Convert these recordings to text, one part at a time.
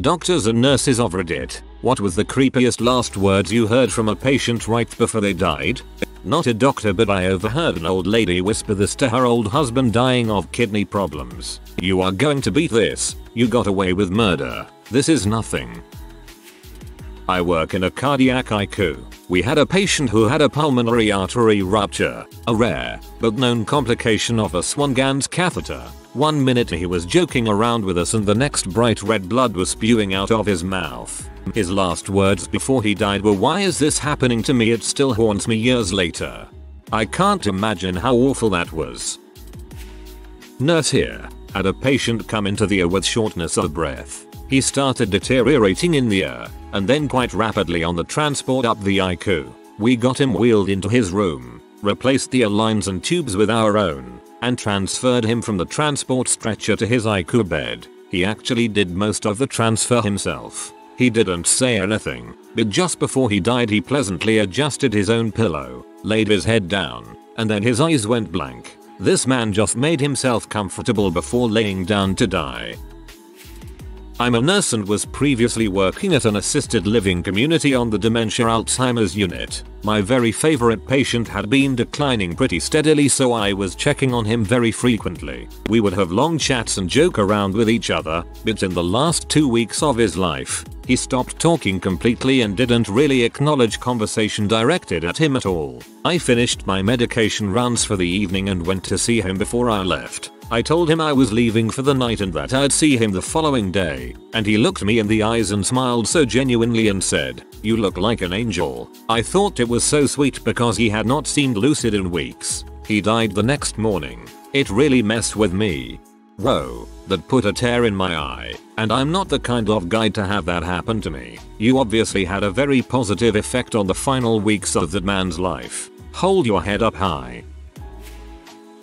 Doctors and nurses of Reddit, what was the creepiest last words you heard from a patient right before they died? Not a doctor, but I overheard an old lady whisper this to her old husband dying of kidney problems. "You are going to beat this. You got away with murder. This is nothing." I work in a cardiac ICU. We had a patient who had a pulmonary artery rupture, a rare but known complication of a Swan-Ganz catheter. 1 minute he was joking around with us and the next bright red blood was spewing out of his mouth. His last words before he died were, "Why is this happening to me? It still haunts me years later." I can't imagine how awful that was. Nurse here. Had a patient come into the ER with shortness of breath. He started deteriorating in the ER and then quite rapidly on the transport up the ICU. We got him wheeled into his room, replaced the ER lines and tubes with our own, and transferred him from the transport stretcher to his ICU bed. He actually did most of the transfer himself. He didn't say anything, but just before he died he pleasantly adjusted his own pillow, laid his head down, and then his eyes went blank. This man just made himself comfortable before laying down to die. I'm a nurse and was previously working at an assisted living community on the dementia Alzheimer's unit. My very favorite patient had been declining pretty steadily, so I was checking on him very frequently. We would have long chats and joke around with each other, but in the last 2 weeks of his life, he stopped talking completely and didn't really acknowledge conversation directed at him at all. I finished my medication rounds for the evening and went to see him before I left. I told him I was leaving for the night and that I'd see him the following day, and he looked me in the eyes and smiled so genuinely and said, "You look like an angel." I thought it was so sweet because he had not seemed lucid in weeks. He died the next morning. It really messed with me. Whoa, that put a tear in my eye, and I'm not the kind of guy to have that happen to me. You obviously had a very positive effect on the final weeks of that man's life. Hold your head up high.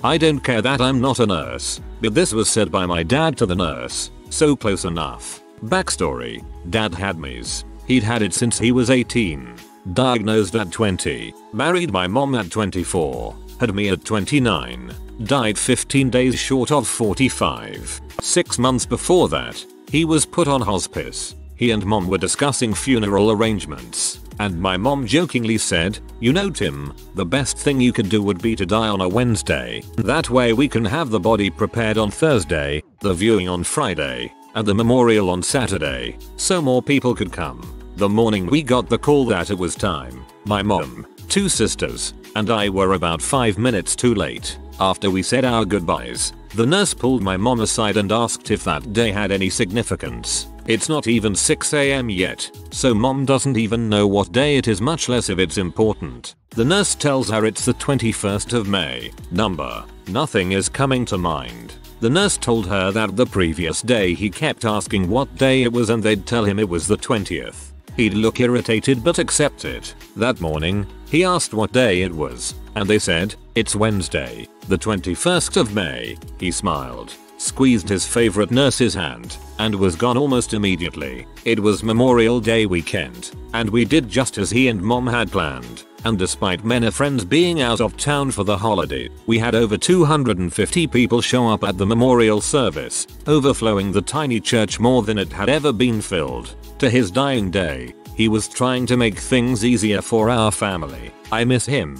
I don't care that I'm not a nurse, but this was said by my dad to the nurse, so close enough. Backstory: Dad had MES. He'd had it since he was 18, diagnosed at 20, married my mom at 24, had me at 29, died 15 days short of 45. 6 months before that, he was put on hospice. He and mom were discussing funeral arrangements, and my mom jokingly said, "You know, Tim, the best thing you could do would be to die on a Wednesday. That way we can have the body prepared on Thursday, the viewing on Friday, and the memorial on Saturday, so more people could come." The morning we got the call that it was time, my mom, 2 sisters, and I were about 5 minutes too late. After we said our goodbyes, the nurse pulled my mom aside and asked if that day had any significance. It's not even 6 AM yet, so mom doesn't even know what day it is, much less if it's important. The nurse tells her it's the 21st of May. Number. Nothing is coming to mind. The nurse told her that the previous day he kept asking what day it was and they'd tell him it was the 20th. He'd look irritated but accept it. That morning, he asked what day it was, and they said, "It's Wednesday, the 21st of May." He smiled, squeezed his favorite nurse's hand, and was gone almost immediately. It was Memorial Day weekend, and we did just as he and mom had planned, and despite many friends being out of town for the holiday, we had over 250 people show up at the memorial service, overflowing the tiny church more than it had ever been filled. To his dying day, he was trying to make things easier for our family. I miss him.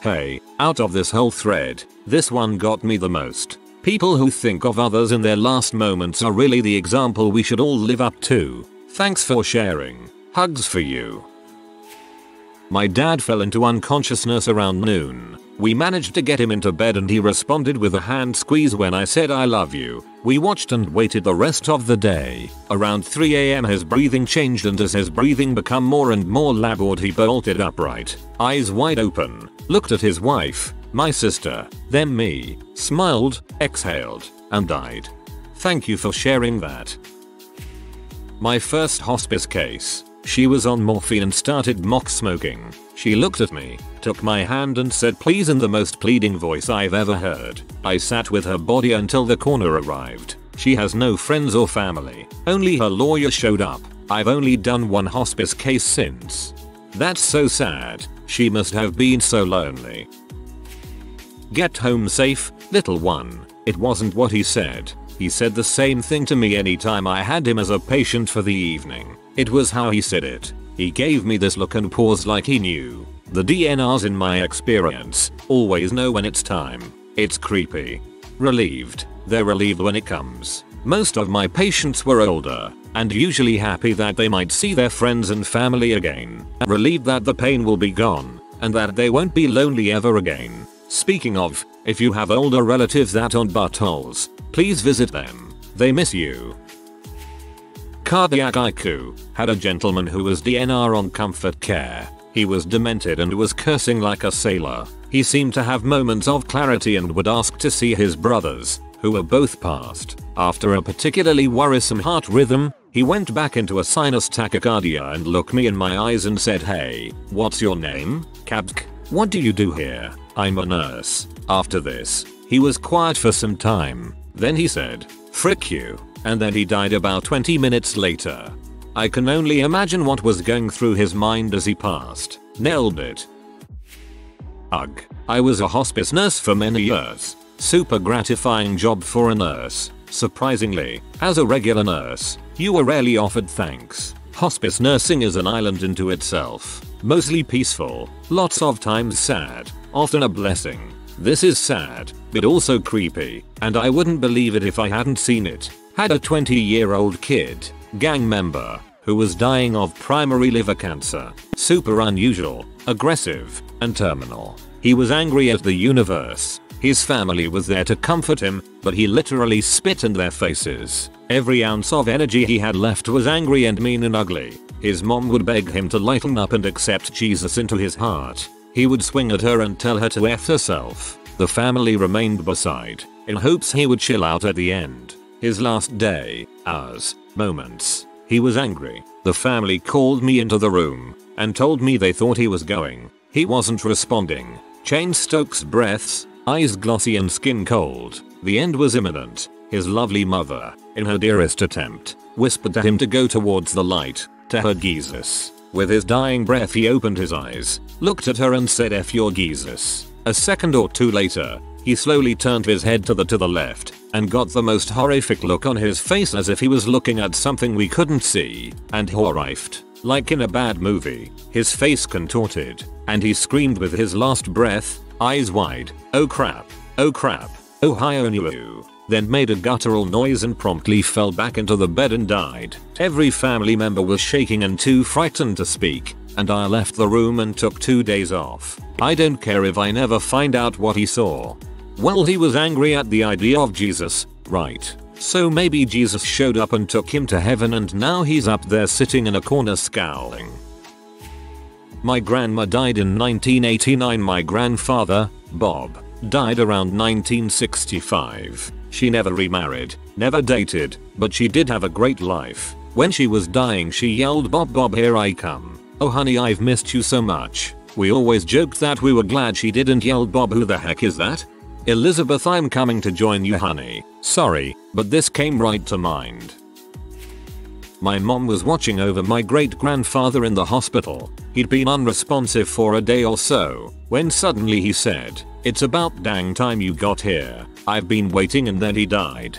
Hey, out of this whole thread, this one got me the most. People who think of others in their last moments are really the example we should all live up to. Thanks for sharing. Hugs for you. My dad fell into unconsciousness around noon. We managed to get him into bed and he responded with a hand squeeze when I said "I love you." We watched and waited the rest of the day. Around 3 AM his breathing changed, and as his breathing became more and more labored he bolted upright, eyes wide open, looked at his wife, my sister, then me, smiled, exhaled, and died. Thank you for sharing that. My first hospice case. She was on morphine and started mock smoking. She looked at me, took my hand and said please in the most pleading voice I've ever heard. I sat with her body until the coroner arrived. She has no friends or family. Only her lawyer showed up. I've only done one hospice case since. That's so sad. She must have been so lonely. Get home safe, little one. It wasn't what he said. He said the same thing to me anytime I had him as a patient for the evening. It was how he said it. He gave me this look and paused like he knew. The DNRs in my experience always know when it's time. It's creepy. Relieved. They're relieved when it comes. Most of my patients were older and usually happy that they might see their friends and family again. Relieved that the pain will be gone and that they won't be lonely ever again. Speaking of, if you have older relatives that aren't buttholes, please visit them. They miss you. Cardiac IQ had a gentleman who was DNR on comfort care. He was demented and was cursing like a sailor. He seemed to have moments of clarity and would ask to see his brothers, who were both passed. After a particularly worrisome heart rhythm, he went back into a sinus tachycardia and looked me in my eyes and said, "Hey, what's your name? Kabk, what do you do here? I'm a nurse." After this, he was quiet for some time. Then he said, "Frick you," and then he died about 20 minutes later. I can only imagine what was going through his mind as he passed. Nailed it. Ugh. I was a hospice nurse for many years. Super gratifying job for a nurse. Surprisingly, as a regular nurse, you are rarely offered thanks. Hospice nursing is an island into itself. Mostly peaceful, lots of times sad, often a blessing. This is sad, but also creepy, and I wouldn't believe it if I hadn't seen it. Had a 20-year-old kid, gang member, who was dying of primary liver cancer. Super unusual, aggressive, and terminal. He was angry at the universe. His family was there to comfort him, but he literally spit in their faces. Every ounce of energy he had left was angry and mean and ugly. His mom would beg him to lighten up and accept Jesus into his heart. He would swing at her and tell her to F herself. The family remained beside, in hopes he would chill out at the end. His last day, hours, moments. He was angry. The family called me into the room and told me they thought he was going. He wasn't responding. Chain Stokes breaths, eyes glossy and skin cold. The end was imminent. His lovely mother, in her dearest attempt, whispered at him to go towards the light, to her Jesus. With his dying breath he opened his eyes, looked at her and said, "F your Jesus." A second or two later, he slowly turned his head to the left and got the most horrific look on his face, as if he was looking at something we couldn't see, and horrified, like in a bad movie. His face contorted, and he screamed with his last breath, eyes wide, "Oh crap, oh crap, oh hi oh no." Then made a guttural noise and promptly fell back into the bed and died. Every family member was shaking and too frightened to speak, and I left the room and took 2 days off. I don't care if I never find out what he saw. Well, he was angry at the idea of Jesus, right? So maybe Jesus showed up and took him to heaven, and now he's up there sitting in a corner scowling. My grandma died in 1989. My grandfather, Bob, died around 1965. She never remarried, never dated, but she did have a great life. When she was dying she yelled, "Bob, Bob, here I come. Oh honey, I've missed you so much." We always joked that we were glad she didn't yell, "Bob, who the heck is that?" "Elizabeth, I'm coming to join you honey. Sorry, but this came right to mind." My mom was watching over my great-grandfather in the hospital. He'd been unresponsive for a day or so, when suddenly he said, "It's about dang time you got here. I've been waiting," and then he died.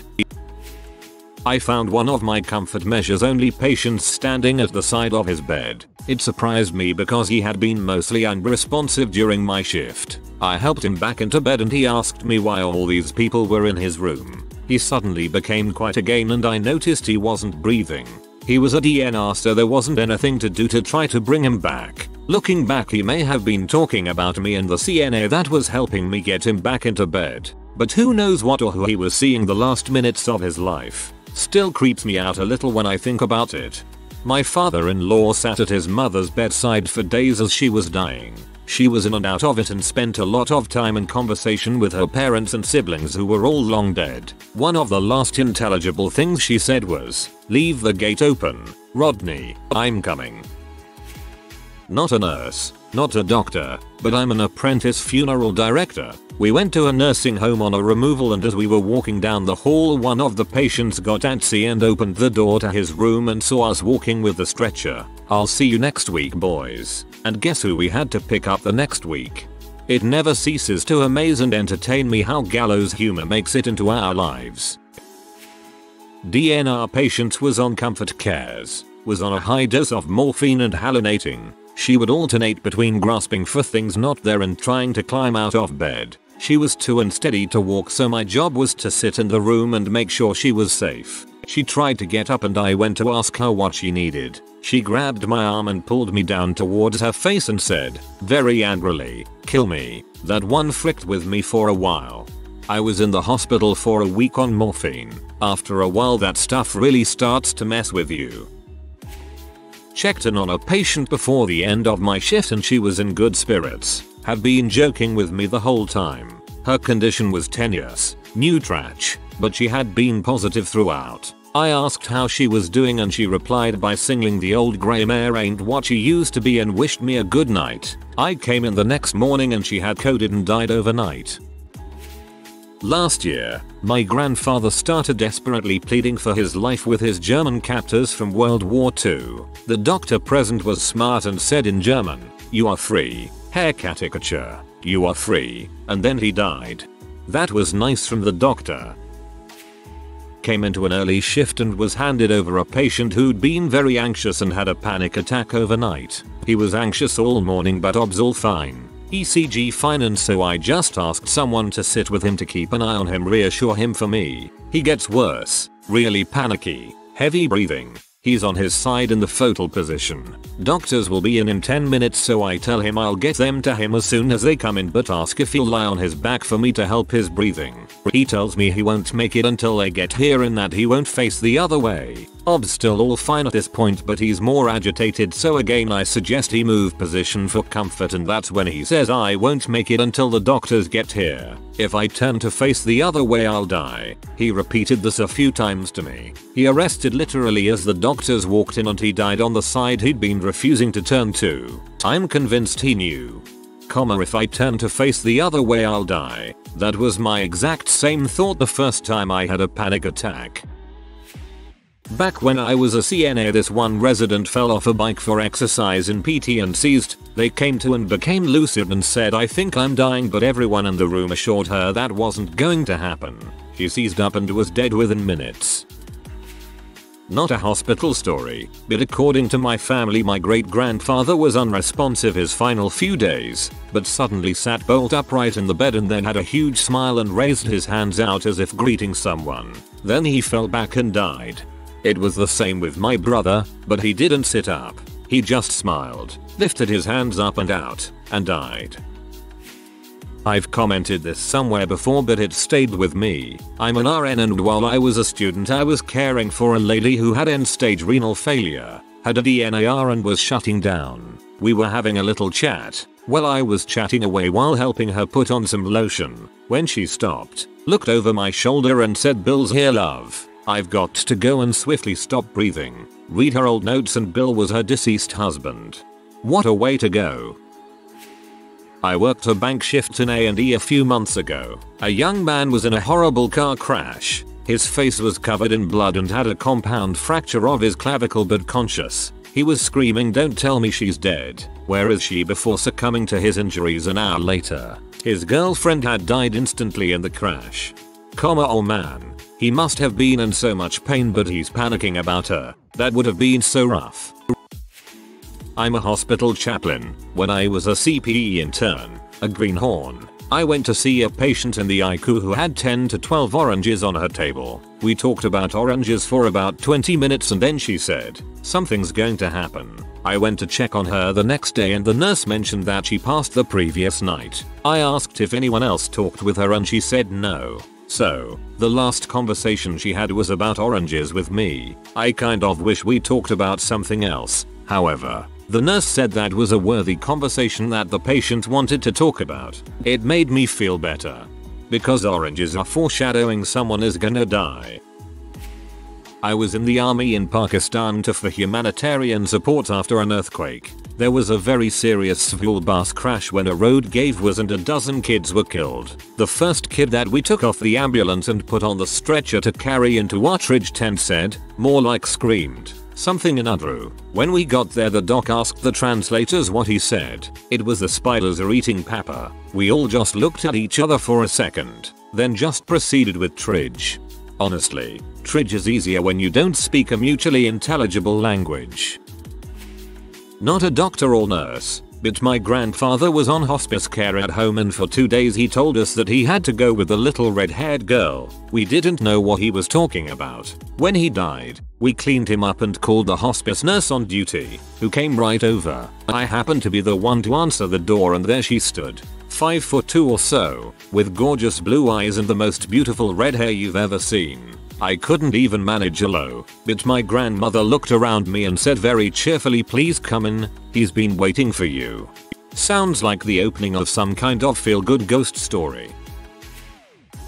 I found one of my comfort measures only patients standing at the side of his bed. It surprised me because he had been mostly unresponsive during my shift. I helped him back into bed and he asked me why all these people were in his room. He suddenly became quiet again and I noticed he wasn't breathing. He was a DNR, so there wasn't anything to do to try to bring him back. Looking back, he may have been talking about me and the CNA that was helping me get him back into bed. But who knows what or who he was seeing the last minutes of his life. Still creeps me out a little when I think about it. My father-in-law sat at his mother's bedside for days as she was dying. She was in and out of it and spent a lot of time in conversation with her parents and siblings, who were all long dead. One of the last intelligible things she said was, "Leave the gate open, Rodney, I'm coming." Not a nurse, not a doctor, but I'm an apprentice funeral director. We went to a nursing home on a removal, and as we were walking down the hall, one of the patients got antsy and opened the door to his room and saw us walking with the stretcher. "I'll see you next week, boys." And guess who we had to pick up the next week? It never ceases to amaze and entertain me how gallows humor makes it into our lives. DNR patient was on comfort cares, was on a high dose of morphine and hallucinating. She would alternate between grasping for things not there and trying to climb out of bed. She was too unsteady to walk, so my job was to sit in the room and make sure she was safe. She tried to get up and I went to ask her what she needed. She grabbed my arm and pulled me down towards her face and said, very angrily, "Kill me." That one fricked with me for a while. I was in the hospital for a week on morphine. After a while that stuff really starts to mess with you. Checked in on a patient before the end of my shift and she was in good spirits, had been joking with me the whole time. Her condition was tenuous, neutrach, but she had been positive throughout. I asked how she was doing and she replied by singing "The Old Grey Mare Ain't What She Used to Be" and wished me a good night. I came in the next morning and she had coded and died overnight. Last year, my grandfather started desperately pleading for his life with his German captors from World War II. The doctor present was smart and said in German, "You are free, Herr Caricature, you are free," and then he died. That was nice from the doctor. Came into an early shift and was handed over a patient who'd been very anxious and had a panic attack overnight. He was anxious all morning but obs all fine, ECG fine, and so I just asked someone to sit with him to keep an eye on him, reassure him for me. He gets worse, really panicky, heavy breathing. He's on his side in the fetal position. Doctors will be in 10 minutes, so I tell him I'll get them to him as soon as they come in but ask if he'll lie on his back for me to help his breathing. He tells me he won't make it until they get here and that he won't face the other way. Ob's still all fine at this point but he's more agitated, so again I suggest he move position for comfort, and that's when he says I won't make it until the doctors get here. If I turn to face the other way I'll die. He repeated this a few times to me. He arrested literally as the doctors walked in and he died on the side he'd been refusing to turn to. I'm convinced he knew. If I turn to face the other way I'll die. That was my exact same thought the first time I had a panic attack. Back when I was a CNA, this one resident fell off a bike for exercise in PT and seized. They came to and became lucid and said, "I think I'm dying," but everyone in the room assured her that wasn't going to happen. She seized up and was dead within minutes. Not a hospital story, but according to my family my great-grandfather was unresponsive his final few days, but suddenly sat bolt upright in the bed and then had a huge smile and raised his hands out as if greeting someone. Then he fell back and died. It was the same with my brother, but he didn't sit up. He just smiled, lifted his hands up and out, and died. I've commented this somewhere before but it stayed with me. I'm an RN and while I was a student I was caring for a lady who had end-stage renal failure, had a DNR and was shutting down. We were having a little chat. Well, I was chatting away while helping her put on some lotion, when she stopped, looked over my shoulder and said, "Bill's here, love. I've got to go," and swiftly stopped breathing. Read her old notes and Bill was her deceased husband. What a way to go. I worked a bank shift in A&E a few months ago. A young man was in a horrible car crash. His face was covered in blood and had a compound fracture of his clavicle, but conscious. He was screaming, "Don't tell me she's dead. Where is she?" before succumbing to his injuries an hour later. His girlfriend had died instantly in the crash. Oh man. He must have been in so much pain, but he's panicking about her. That would have been so rough. I'm a hospital chaplain. When I was a CPE intern, a greenhorn, I went to see a patient in the ICU who had 10 to 12 oranges on her table. We talked about oranges for about 20 minutes and then she said, "Something's going to happen." I went to check on her the next day and the nurse mentioned that she passed the previous night. I asked if anyone else talked with her and she said no. So, the last conversation she had was about oranges with me. I kind of wish we talked about something else. However, the nurse said that was a worthy conversation that the patient wanted to talk about. It made me feel better, because oranges are foreshadowing someone is gonna die. I was in the army in Pakistan to for humanitarian support after an earthquake. There was a very serious school bus crash when a road gave way and a dozen kids were killed. The first kid that we took off the ambulance and put on the stretcher to carry into our triage tent said, more like screamed, something in Urdu. When we got there the doc asked the translators what he said. It was, "The spiders are eating Papa." We all just looked at each other for a second, then just proceeded with triage. Honestly, Trig is easier when you don't speak a mutually intelligible language. Not a doctor or nurse, but my grandfather was on hospice care at home, and for 2 days he told us that he had to go with the little red-haired girl. We didn't know what he was talking about. When he died, we cleaned him up and called the hospice nurse on duty, who came right over. I happened to be the one to answer the door, and there she stood. 5'2" or so, with gorgeous blue eyes and the most beautiful red hair you've ever seen. I couldn't even manage a low, but my grandmother looked around me and said very cheerfully, "Please come in, he's been waiting for you." Sounds like the opening of some kind of feel-good ghost story.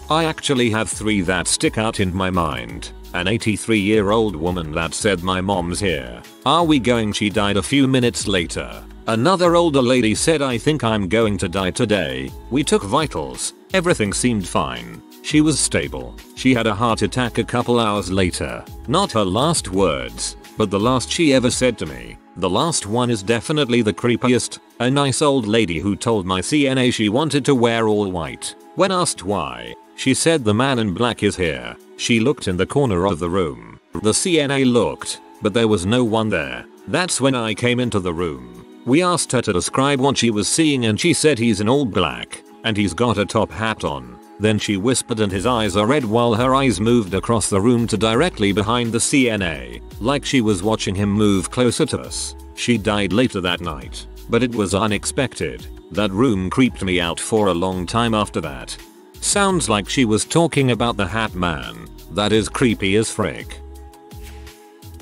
I actually have three that stick out in my mind. An 83-year-old woman that said, "My mom's here, are we going?" She died a few minutes later. Another older lady said, "I think I'm going to die today." We took vitals, everything seemed fine. She was stable. She had a heart attack a couple hours later. Not her last words, but the last she ever said to me. The last one is definitely the creepiest. A nice old lady who told my CNA she wanted to wear all white. When asked why, she said, "The man in black is here." She looked in the corner of the room. The CNA looked, but there was no one there. That's when I came into the room. We asked her to describe what she was seeing, and she said, "He's in all black, and he's got a top hat on." Then she whispered, "And his eyes are red," while her eyes moved across the room to directly behind the CNA, like she was watching him move closer to us. She died later that night, but it was unexpected. That room creeped me out for a long time after that. Sounds like she was talking about the Hat Man. That is creepy as frick.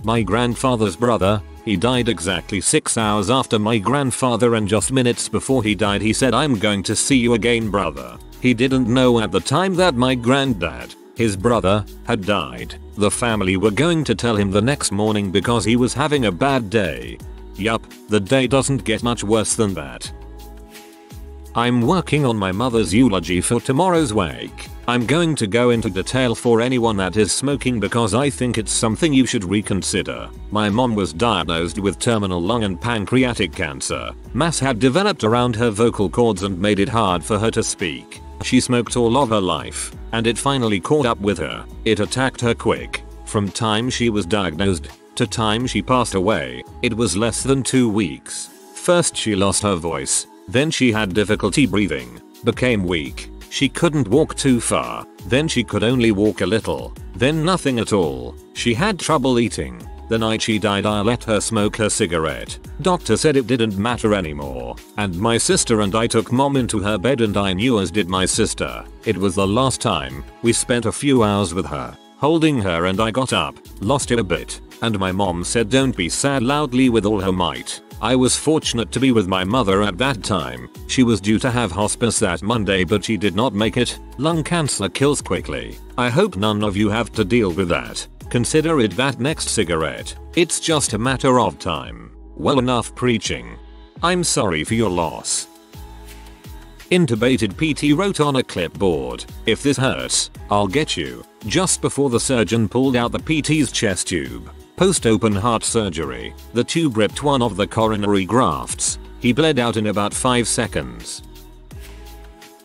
My grandfather's brother, he died exactly 6 hours after my grandfather, and just minutes before he died he said, "I'm going to see you again, brother." He didn't know at the time that my granddad, his brother, had died. The family were going to tell him the next morning because he was having a bad day. Yup, the day doesn't get much worse than that. I'm working on my mother's eulogy for tomorrow's wake. I'm going to go into detail for anyone that is smoking because I think it's something you should reconsider. My mom was diagnosed with terminal lung and pancreatic cancer. Mass had developed around her vocal cords and made it hard for her to speak. She smoked all of her life, and it finally caught up with her. It attacked her quick. From time she was diagnosed to time she passed away, it was less than 2 weeks. First she lost her voice. Then she had difficulty breathing, became weak, she couldn't walk too far, then she could only walk a little, then nothing at all, she had trouble eating. The night she died I let her smoke her cigarette. Doctor said it didn't matter anymore, and my sister and I took mom into her bed, and I knew, as did my sister, it was the last time. We spent a few hours with her, holding her, and I got up, lost it a bit, and my mom said, "Don't be sad," loudly with all her might. I was fortunate to be with my mother at that time. She was due to have hospice that Monday, but she did not make it. Lung cancer kills quickly. I hope none of you have to deal with that. Consider it that next cigarette. It's just a matter of time. Well, enough preaching. I'm sorry for your loss. Intubated PT wrote on a clipboard, "If this hurts, I'll get you," just before the surgeon pulled out the PT's chest tube. Post open heart surgery, the tube ripped one of the coronary grafts. He bled out in about 5 seconds.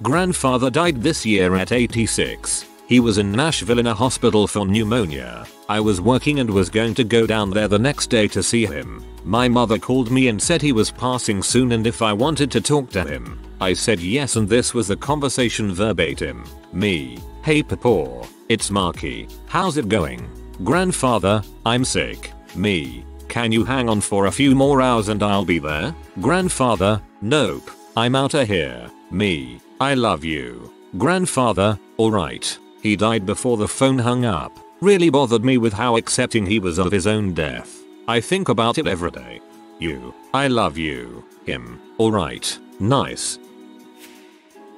Grandfather died this year at 86. He was in Nashville in a hospital for pneumonia. I was working and was going to go down there the next day to see him. My mother called me and said he was passing soon and if I wanted to talk to him. I said yes, and this was the conversation verbatim. Me: "Hey Papaw, it's Marky. How's it going?" Grandfather: "I'm sick." Me: "Can you hang on for a few more hours and I'll be there?" Grandfather: "Nope, I'm outta here." Me: "I love you." Grandfather: "Alright." He died before the phone hung up. Really bothered me with how accepting he was of his own death. I think about it every day. You: "I love you." Him: "Alright, nice."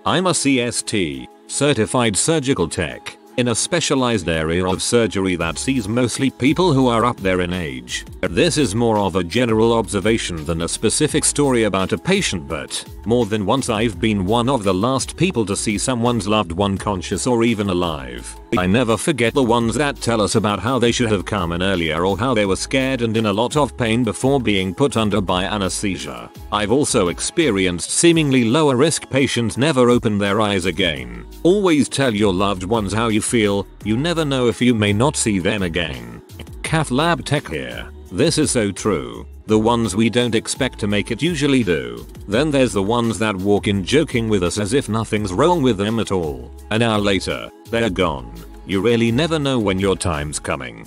I'm a CST, certified surgical tech, in a specialized area of surgery that sees mostly people who are up there in age. This is more of a general observation than a specific story about a patient, but more than once I've been one of the last people to see someone's loved one conscious or even alive. I never forget the ones that tell us about how they should have come in earlier or how they were scared and in a lot of pain before being put under by anesthesia. I've also experienced seemingly lower risk patients never open their eyes again. Always tell your loved ones how you feel, you never know if you may not see them again. Cath Lab Tech here. This is so true. The ones we don't expect to make it usually do. Then there's the ones that walk in joking with us as if nothing's wrong with them at all. An hour later, they're gone. You really never know when your time's coming.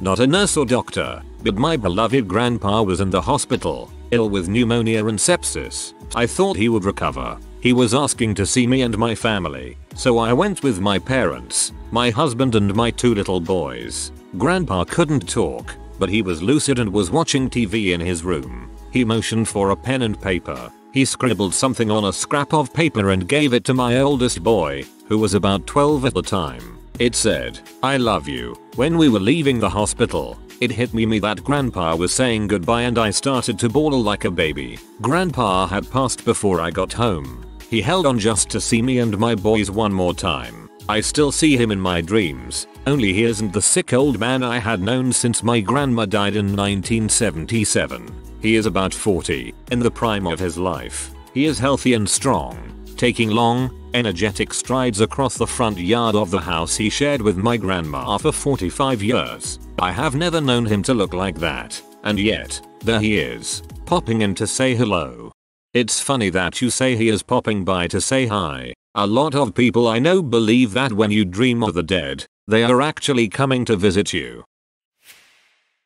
Not a nurse or doctor, but my beloved grandpa was in the hospital, ill with pneumonia and sepsis. I thought he would recover. He was asking to see me and my family, so I went with my parents, my husband and my two little boys. Grandpa couldn't talk, but he was lucid and was watching TV in his room. He motioned for a pen and paper. He scribbled something on a scrap of paper and gave it to my oldest boy, who was about 12 at the time. It said, "I love you." When we were leaving the hospital, it hit me that Grandpa was saying goodbye and I started to bawl like a baby. Grandpa had passed before I got home. He held on just to see me and my boys one more time. I still see him in my dreams, only he isn't the sick old man I had known since my grandma died in 1977. He is about 40, in the prime of his life. He is healthy and strong, taking long, energetic strides across the front yard of the house he shared with my grandma for 45 years. I have never known him to look like that, and yet, there he is, popping in to say hello. It's funny that you say he is popping by to say hi. A lot of people I know believe that when you dream of the dead, they are actually coming to visit you.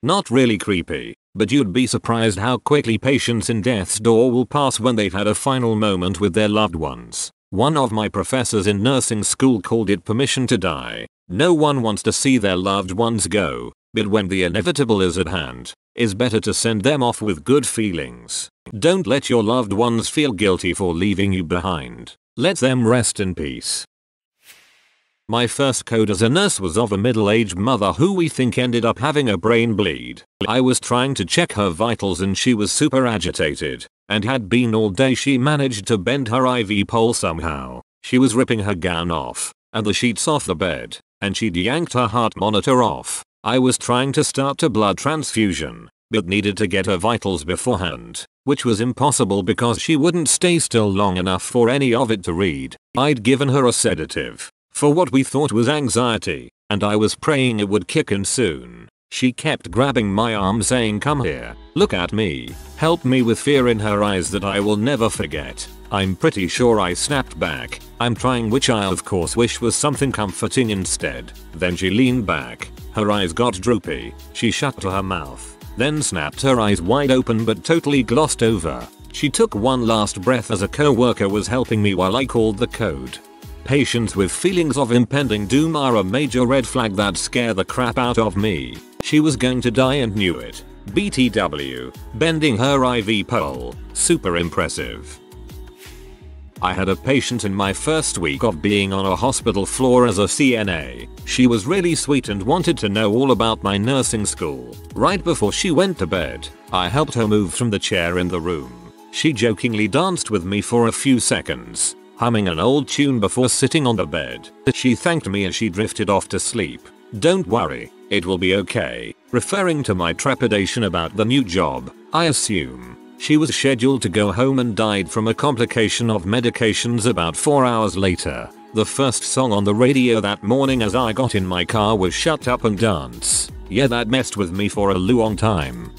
Not really creepy, but you'd be surprised how quickly patients in death's door will pass when they've had a final moment with their loved ones. One of my professors in nursing school called it permission to die. No one wants to see their loved ones go, but when the inevitable is at hand, it's better to send them off with good feelings. Don't let your loved ones feel guilty for leaving you behind. Let them rest in peace. My first code as a nurse was of a middle-aged mother who we think ended up having a brain bleed. I was trying to check her vitals and she was super agitated, and had been all day. She managed to bend her IV pole somehow. She was ripping her gown off, and the sheets off the bed, and she'd yanked her heart monitor off. I was trying to start a blood transfusion, but needed to get her vitals beforehand, which was impossible because she wouldn't stay still long enough for any of it to read. I'd given her a sedative for what we thought was anxiety, and I was praying it would kick in soon. She kept grabbing my arm saying, "Come here, look at me," help me, with fear in her eyes that I will never forget. I'm pretty sure I snapped back, "I'm trying," which I of course wish was something comforting instead. Then she leaned back, her eyes got droopy, she shut her mouth, then snapped her eyes wide open but totally glossed over. She took one last breath as a co-worker was helping me while I called the code. Patients with feelings of impending doom are a major red flag that scare the crap out of me. She was going to die and knew it. BTW, bending her IV pole, super impressive. I had a patient in my first week of being on a hospital floor as a CNA. She was really sweet and wanted to know all about my nursing school. Right before she went to bed, I helped her move from the chair in the room. She jokingly danced with me for a few seconds, humming an old tune before sitting on the bed. She thanked me as she drifted off to sleep. "Don't worry, it will be okay," referring to my trepidation about the new job, I assume. She was scheduled to go home and died from a complication of medications about 4 hours later. The first song on the radio that morning as I got in my car was "Shut Up and Dance." Yeah, that messed with me for a long time.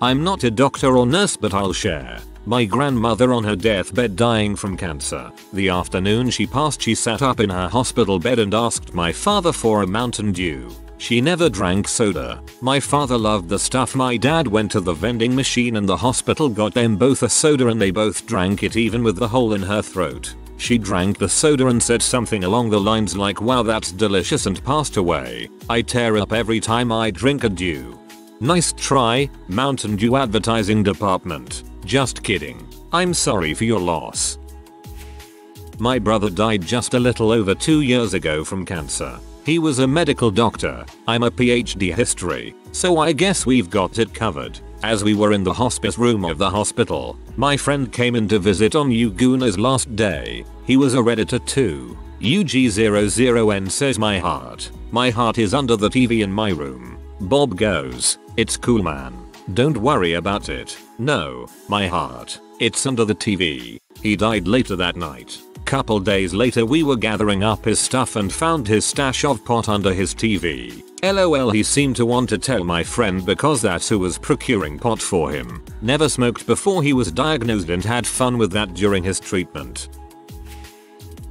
I'm not a doctor or nurse, but I'll share. My grandmother on her deathbed dying from cancer. The afternoon she passed, she sat up in her hospital bed and asked my father for a Mountain Dew. She never drank soda. My father loved the stuff. My dad went to the vending machine in the hospital, got them both a soda, and they both drank it even with the hole in her throat. She drank the soda and said something along the lines like, "Wow, that's delicious," and passed away. I tear up every time I drink a dew. Nice try, Mountain Dew advertising department. Just kidding. I'm sorry for your loss. My brother died just a little over 2 years ago from cancer. He was a medical doctor, I'm a PhD history, so I guess we've got it covered. As we were in the hospice room of the hospital, my friend came in to visit on Yuguna's last day. He was a Redditor too. UG00N says, My heart is under the TV in my room. Bob goes, "It's cool, man. Don't worry about it." No, my heart, it's under the TV. He died later that night. couple days later we were gathering up his stuff and found his stash of pot under his TV. LOL, he seemed to want to tell my friend because that's who was procuring pot for him. Never smoked before he was diagnosed and had fun with that during his treatment.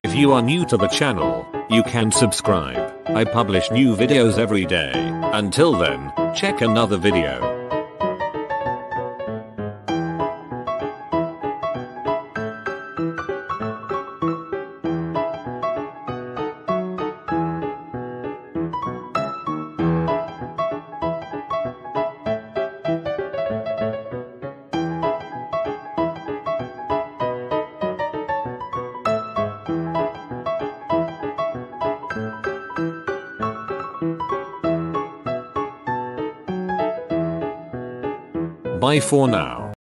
If you are new to the channel, you can subscribe. I publish new videos every day. Until then, check another video. Bye for now.